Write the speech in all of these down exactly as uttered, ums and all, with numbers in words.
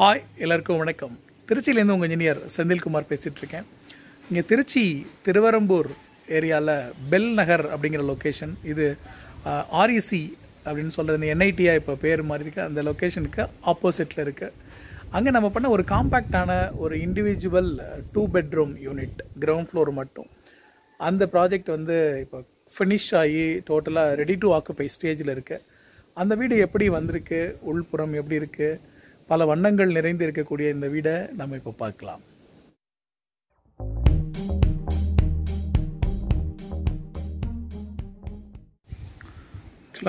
हाय एल्लारुक्कुम वणक्कम तिरुच्चियिलेंदु उंगा इंजीनियर सेंदिल्कुमार पेसिट्टु इरुक्केन इंगे तिरुच्ची तिरुवरुम्बूर एरियावुल बेल नगर अप्पडिंगिर लोकेशन इदु आरईसी அப்படினு சொல்ற இந்த N I T I இப்ப பேர் மாதிரி இருக்கு அந்த லொகேஷனுக்கு ஆப்போசிட்ல இருக்கு அங்க நம்ம பண்ண ஒரு காம்பாக்ட்டான ஒரு individual two bedroom unit ground floor மட்டும் அந்த ப்ராஜெக்ட் வந்து இப்ப ஃபினிஷ் ஆகி டோட்டலா ரெடி டு ஆக்குபை ஸ்டேஜ்ல இருக்கு அந்த வீடு எப்படி வந்திருக்கு உள்புறம் எப்படி இருக்கு பல வண்ணங்கள் நிறைந்து இருக்கக்கூடிய இந்த வீட நாம இப்ப பார்க்கலாம்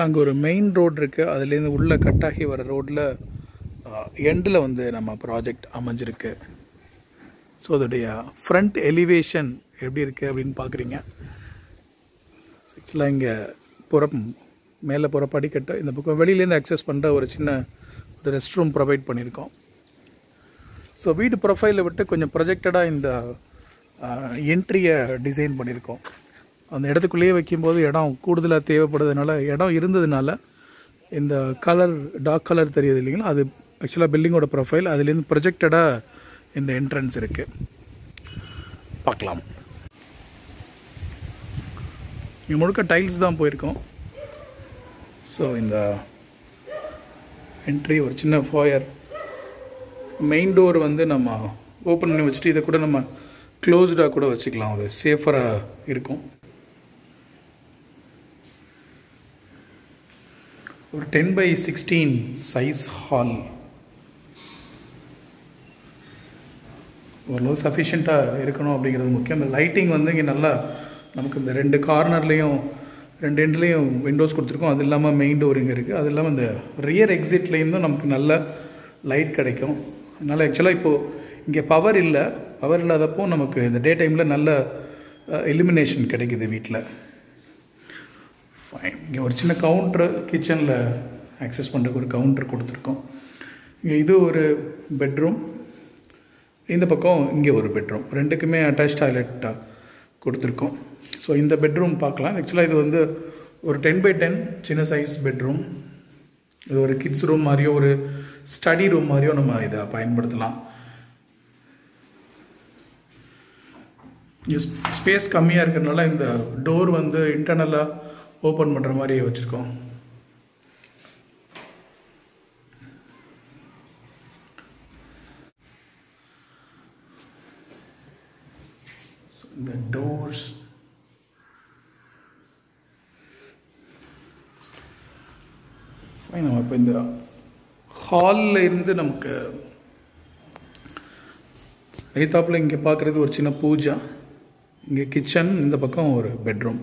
அங்க ஒரு மெயின் ரோட் இருக்கு அதுல இருந்து உள்ள கட்டாகி வர ரோட்ல எண்ட்ல வந்து நம்ம ப்ராஜெக்ட் அமைஞ்சிருக்கு சோ அதோட ஃப்ரண்ட் எலிவேஷன் எப்படி இருக்கு அப்படினு பாக்குறீங்க एक्चुअली இங்க புறம் மேலே புறப்படி கட்ட இந்த பக்கம் வெளியில இருந்து அக்சஸ் பண்ற ஒரு சின்ன ஒரு ரெஸ்ட் ரூம் ப்ரொவைட் பண்ணிருக்கோம் சோ வீட் ப்ரொஃபைலை விட்டு கொஞ்சம் ப்ரொஜெக்டடா இந்த என்ட்ரியை டிசைன் பண்ணிருக்கோம் அந்த இடத்துக்குள்ளே வைக்கும்போது இடம் கூடுதலா தேவைப்படுதுனால இடம் இருந்ததனால இந்த கலர் டார்க் கலர் தெரியுது இல்லீங்களா அது एक्चुअली பில்டிங்கோட ப்ரொஃபைல் அதுல இருந்து ப்ரொஜெக்டடா இந்த என்ட்ரன்ஸ் இருக்கு பார்க்கலாம் இது முழுக்க டைல்ஸ் தான் போயிருக்கும் சோ இந்த என்ட்ரி ஒரு சின்ன ஃபயர் மெயின் டோர் வந்து நம்ம ஓபன் பண்ணி வச்சிட்டு இத கூட நம்ம க்ளோஸ்டா கூட வச்சுக்கலாம் ஒரு சேஃபரா இருக்கும் और ten by sixteen size hall वो सफिशिएंटा இருக்கணும் அப்படிங்கிறது முக்கியம் லைட்டிங் வந்து இங்க நல்லா நமக்கு இந்த ரெண்டு கார்னர்லயும் ரெண்டு எண்ட்லயும் விண்டோஸ் கொடுத்திருக்கோம் அது இல்லாம மெயின் டோர் இங்க இருக்கு அது இல்லாம இந்த ரியர் எக்ஸிட்ல இருந்து நமக்கு நல்ல லைட் கிடைக்கும் அதனால एक्चुअली இப்போ இங்க பவர் இல்ல பவர் இல்லாதப்போ நமக்கு இந்த டே டைம்ல நல்ல இலுமினேஷன் கிடைக்குது வீட்ல ஃபைன் இங்க ஒரு சின்ன கவுண்டர் கிச்சன்ல அக்சஸ் பண்றதுக்கு ஒரு கவுண்டர் கொடுத்திருக்கோம் இங்க இது ஒரு பெட்ரூம் இந்த பக்கம் இங்க ஒரு பெட்ரூம் ரெண்டுக்குமே அட்டாச் டாய்லெட் கொடுத்திருக்கோம் சோ இந்த பெட்ரூம் பார்க்கலாம் एक्चुअली இது வந்து ஒரு ten by ten சின்ன சைஸ் பெட்ரூம் இது ஒரு கிட்ஸ் ரூம் மாதிரியோ ஒரு ஸ்டடி ரூம் மாதிரியோ நம்ம இத பயன்படுத்தலாம் இஸ் ஸ்பேஸ் கம்மியா இருக்கறனால இந்த டோர் வந்து இன்டர்னலா ஓபன் பண்ற மாதிரி வச்சிருக்கோம் so the doors ஃபைனா அப்ப இந்த ஹால்ல இருந்து நமக்கு ஐதாப்ல இங்க பாக்குறது ஒரு சின்ன பூஜா இங்க கிச்சன் இந்த பக்கம் ஒரு பெட்ரூம்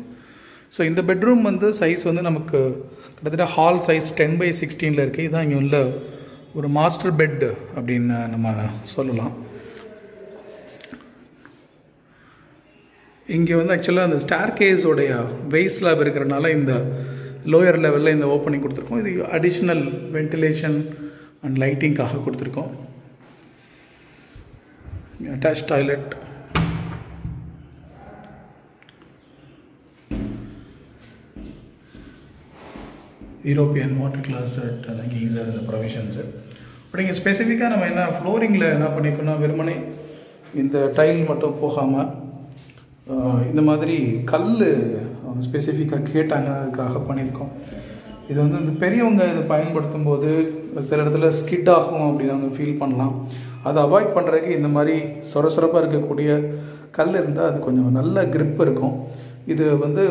सो इत बेड्रूम वो सईज वो नमुक कट hall size ten by sixteen ல இருக்கு இதான் இங்க உள்ள ஒரு மாஸ்டர் பெட் அப்படின நம்ம சொல்லலாம் இங்க வந்து एक्चुअली அந்த ஸ்டேர்கேஸ் உடைய பேஸ் ஸ்லாப் இருக்கறனால இந்த லோயர் லெவல்ல இந்த ஓபனிங் கொடுத்திருக்கோம் இது அடிஷனல் வென்டிலேஷன் அண்ட் லைட்டிங்காக கொடுத்திருக்கோம் attach toilet European water closet अलग गीजर இந்த ப்ரொவிஷன்ஸ் அப்படிங்க ஸ்பெசிபிக்கா நம்ம என்ன ஃப்ளோரிங்ல என்ன பண்ணிக்கோனா வெறுமனே இந்த டைல் மட்டும் போகாம இந்த மாதிரி கல்லு ஸ்பெசிபிக்கா கேட்டாங்கக்காக பண்ணிருக்கோம் இது வந்து இந்த பெரியவங்க இத பயன்படுத்தும்போது சில இடத்துல ஸ்கிட் ஆகும் அப்படிங்க ஃபீல் பண்ணலாம் அதை அவாய்ட் பண்றதுக்கு இந்த மாதிரி சொரசொரப்பா இருக்க கூடிய கல் இருந்தா அது கொஞ்சம் நல்ல grip இருக்கும் இது வந்து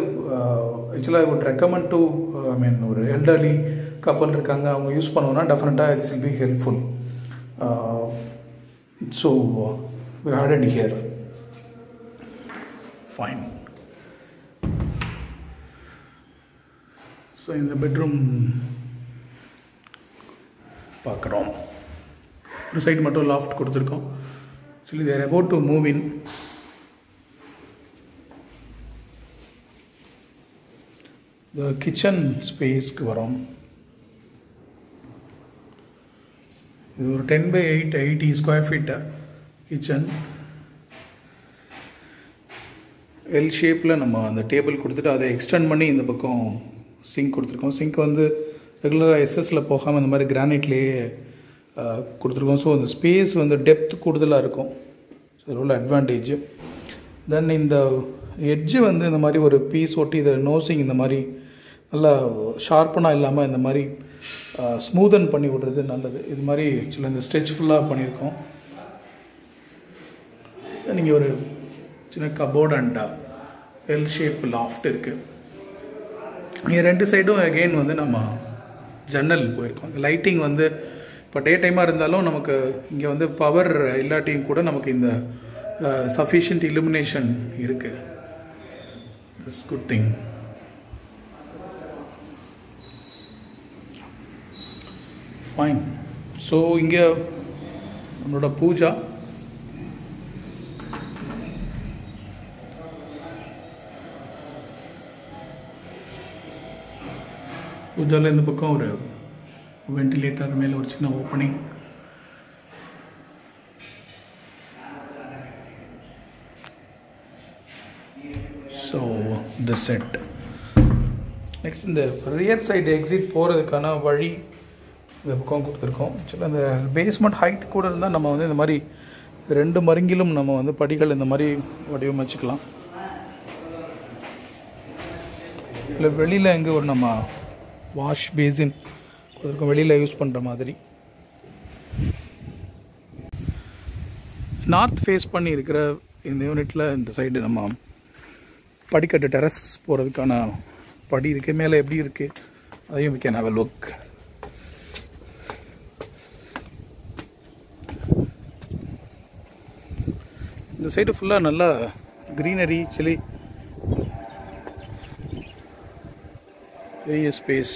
actually I would recommend to I mean ஒரு elderly couple இருக்காங்க அவங்க யூஸ் பண்ணனும்னா definitely it will be helpful uh, so we had it here fine so in the bedroom பார்க்கறோம் ஒரு சைடு மட்டும் loft கொடுத்திருக்கோம் actually they are about to move in the kitchen space ku varum idu or ten by eight eighty square feet kitchen L shape la nama and table kuduthittu adha extend panni indha pakkam sink kuduthirkom sink vandu regular S S la pogama indha mari granite le கொடுத்துருக்கோம். So அந்த space வந்து depth கூடுதலாக இருக்கும். So ஒரு advantage. தென் இந்த edge வந்து இந்த மாதிரி ஒரு பீஸ் ஒட்டி இதை நோசிங் இந்த மாதிரி நல்லா ஷார்ப்பனாக இல்லாமல் இந்த மாதிரி ஸ்மூதன் பண்ணி விடுறது நல்லது. இது மாதிரி ஆக்சுவலாக இந்த ஸ்ட்ரெச் ஃபுல்லாக பண்ணியிருக்கோம். நீங்கள் ஒரு சின்ன cupboard and L shape loft இருக்குது. நீங்கள் ரெண்டு சைடும் அகெயின் வந்து நம்ம ஜன்னல் போயிருக்கோம். லைட்டிங் வந்து இப்போ டே டைமாக இருந்தாலும் நமக்கு இங்கே வந்து பவர் இல்லாட்டியும் கூட நமக்கு இந்த சஃபிஷியன்ட் இலுமினேஷன் இருக்குது. It's good thing. Fine. So இங்கே நம்மளோட பூஜா பூஜாவில் இந்த பக்கம் ஒரு வென்டிலேட்டர் மேலே ஒரு சின்ன opening. So the set. Next இந்த ரியர் சைடு எக்ஸிட் போகிறதுக்கான வழி இந்த பக்கம் கொடுத்துருக்கோம். ஆக்சுவலாக அந்த பேஸ்மெண்ட் ஹைட் கூட இருந்தால் நம்ம வந்து இந்த மாதிரி ரெண்டு மருங்கிலும் நம்ம வந்து படிகள் இந்த மாதிரி வடிவமைச்சிக்கலாம். இல்லை வெளியில் எங்கே ஒரு நம்ம வாஷ் பேசின் கொடுத்துருக்கோம், வெளியில் யூஸ் பண்ணுற மாதிரி. நார்த் ஃபேஸ் பண்ணி இருக்கிற இந்த யூனிட்டில் இந்த சைடு நம்ம படிக்கட்டு டெரஸ் போகிறதுக்கான படி இருக்கு. மேலே எப்படி இருக்குது அதையும் we can have a look. இந்த சைடு ஃபுல்லாக நல்லா க்ரீனரி, சிலி பெரிய ஸ்பேஸ்.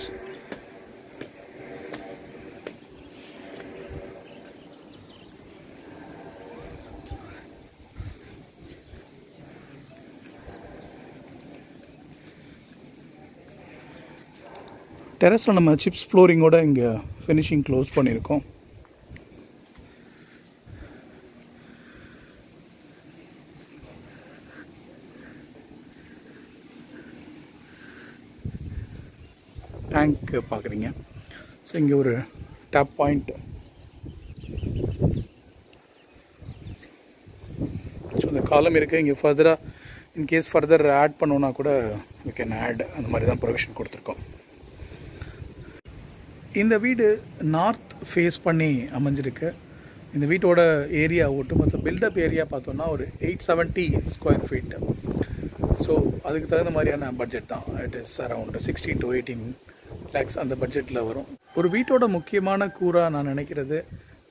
டெரஸில் நம்ம சிப்ஸ் ஃப்ளோரிங்கோட இங்கே ஃபினிஷிங் க்ளோஸ் பண்ணியிருக்கோம். டேங்க் பார்க்குறீங்க. ஸோ இங்கே ஒரு டேப் பாயிண்ட். ஸோ இந்த காலம் இருக்குது. இங்கே ஃபர்தராக இன்கேஸ் ஃபர்தர் ஆட் பண்ணோன்னா கூட வி கேன் ஆட். அந்த மாதிரி தான் ப்ரொவிஷன் கொடுத்துருக்கோம். இந்த வீடு நார்த் ஃபேஸ் பண்ணி அமைஞ்சிருக்கு. இந்த வீட்டோட ஏரியா ஒட்டுமொத்த பில்டப் ஏரியா பார்த்தோன்னா ஒரு eight seventy square feet. So அதுக்கு தகுந்த மாதிரியான பட்ஜெட் தான். It is around sixteen to eighteen lakhs அந்த பட்ஜெட்டில் வரும். ஒரு வீட்டோட முக்கியமான கூறாக நான் நினைக்கிறது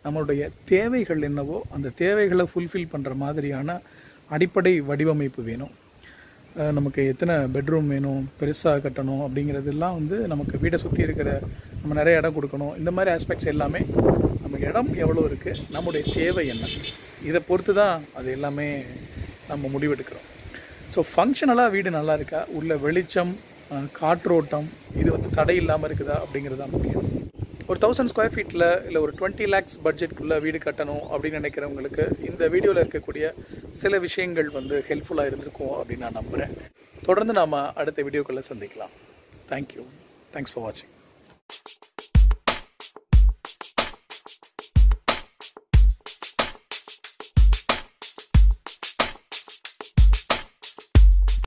நம்மளுடைய தேவைகள் என்னவோ அந்த தேவைகளை ஃபுல்ஃபில் பண்ணுற மாதிரியான அடிப்படை வடிவமைப்பு வேணும். நமக்கு எத்தனை பெட்ரூம் வேணும், பெருசாக கட்டணும் அப்படிங்கிறதுலாம் வந்து நமக்கு வீடை சுற்றி இருக்கிற நம்ம நிறைய இடம் கொடுக்கணும். இந்த மாதிரி ஆஸ்பெக்ட்ஸ் எல்லாமே நமக்கு இடம் எவ்வளோ இருக்குது, நம்முடைய தேவை என்ன, இதை பொறுத்து தான் அது எல்லாமே நம்ம முடிவெடுக்கிறோம். ஸோ ஃபங்க்ஷனலாக வீடு நல்லா இருக்கா, உள்ள வெளிச்சம், காற்றோட்டம், இது வந்து தடை இல்லாமல் இருக்குதா அப்படிங்கிறது தான் முக்கியம். ஒரு தௌசண்ட் ஸ்கொயர் ஃபீட்டில் இல்லை ஒரு டுவெண்ட்டி லேக்ஸ் பட்ஜெட்குள்ளே வீடு கட்டணும் அப்படின்னு நினைக்கிறவங்களுக்கு இந்த வீடியோவில் இருக்கக்கூடிய சில விஷயங்கள் வந்து ஹெல்ப்ஃபுல்லாக இருந்திருக்கும் அப்படின்னு நான் நம்புகிறேன். தொடர்ந்து நாம் அடுத்த வீடியோக்குள்ளே சந்திக்கலாம். தேங்க்யூ. தேங்க்ஸ் ஃபார் வாட்சிங்.